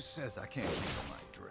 Who says I can't handle my drink?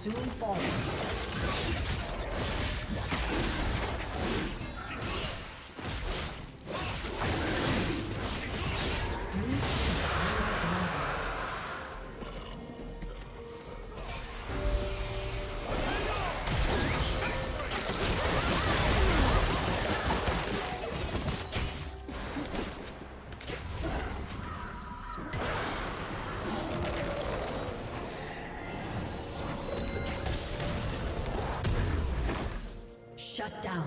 soon fall. Shut down.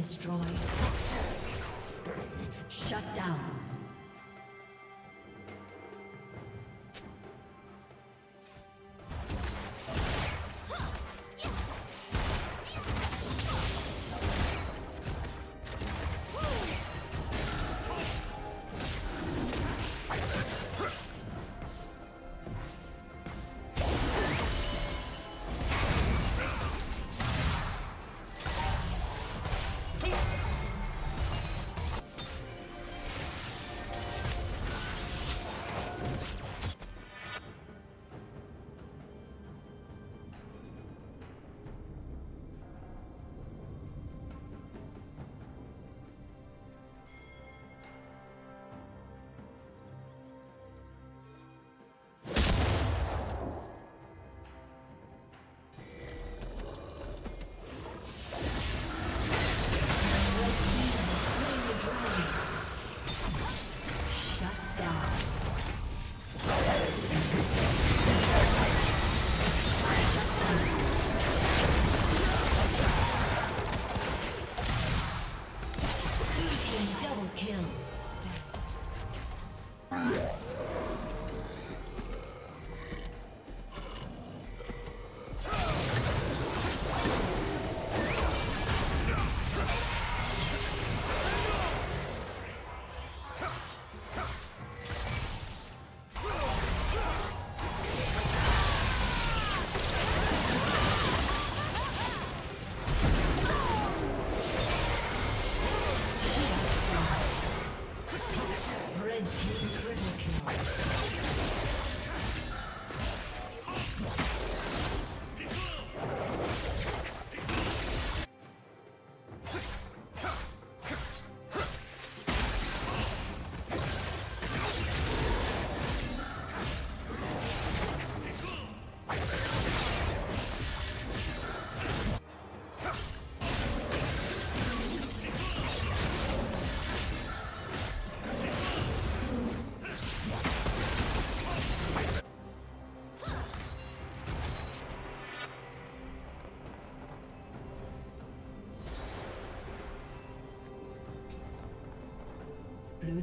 Destroyed. Shut down. team double kill. Blue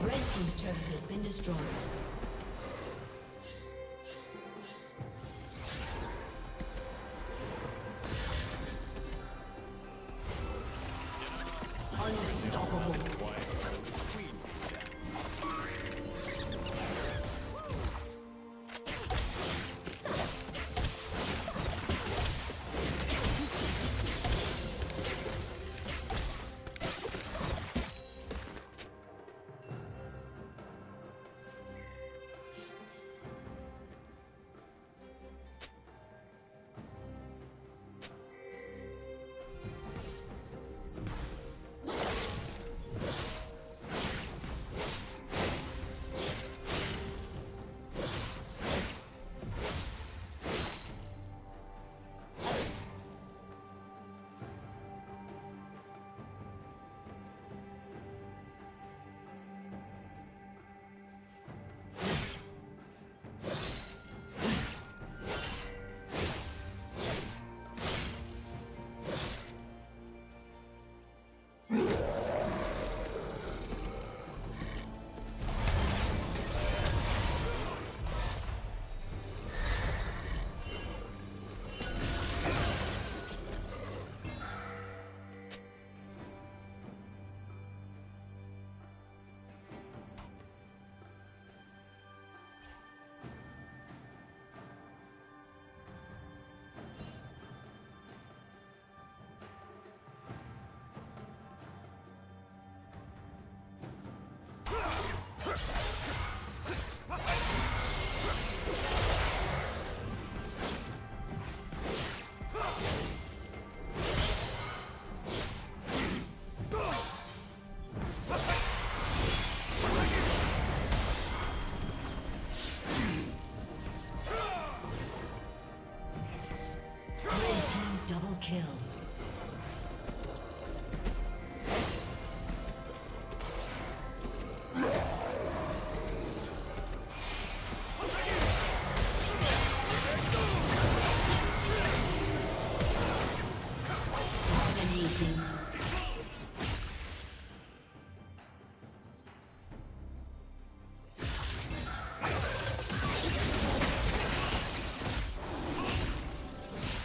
Red team's turret has been destroyed.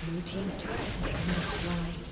Blue team's turret has been destroyed.